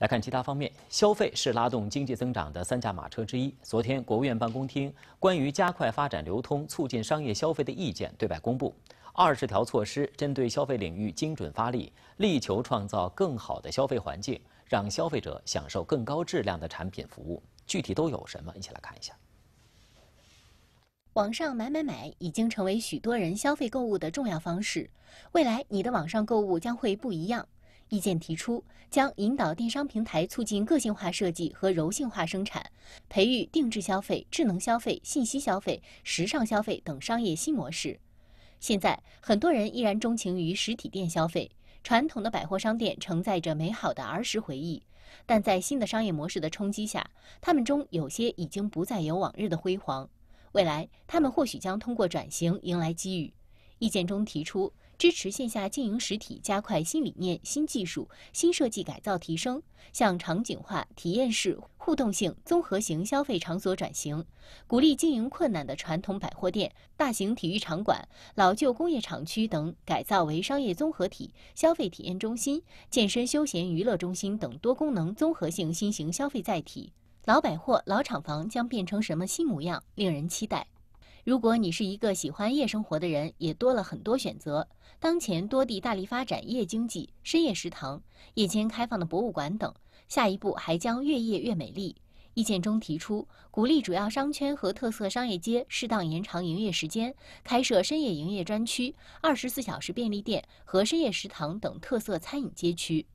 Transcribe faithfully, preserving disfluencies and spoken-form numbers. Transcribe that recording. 来看其他方面，消费是拉动经济增长的三驾马车之一。昨天，国务院办公厅关于加快发展流通、促进商业消费的意见对外公布，二十条措施针对消费领域精准发力，力求创造更好的消费环境，让消费者享受更高质量的产品服务。具体都有什么？一起来看一下。网上买买买已经成为许多人消费购物的重要方式，未来你的网上购物将会不一样。 意见提出，将引导电商平台促进个性化设计和柔性化生产，培育定制消费、智能消费、信息消费、时尚消费等商业新模式。现在，很多人依然钟情于实体店消费，传统的百货商店承载着美好的儿时回忆，但在新的商业模式的冲击下，他们中有些已经不再有往日的辉煌。未来，他们或许将通过转型迎来机遇。意见中提出， 支持线下经营实体，加快新理念、新技术、新设计改造提升，向场景化、体验式、互动性、综合型消费场所转型；鼓励经营困难的传统百货店、大型体育场馆、老旧工业厂区等改造为商业综合体、消费体验中心、健身休闲娱乐中心等多功能综合性新型消费载体。老百货、老厂房将变成什么新模样，令人期待。 如果你是一个喜欢夜生活的人，也多了很多选择。当前多地大力发展夜经济、深夜食堂、夜间开放的博物馆等。下一步还将越夜越美丽。意见中提出，鼓励主要商圈和特色商业街适当延长营业时间，开设深夜营业专区、二十四小时便利店和深夜食堂等特色餐饮街区。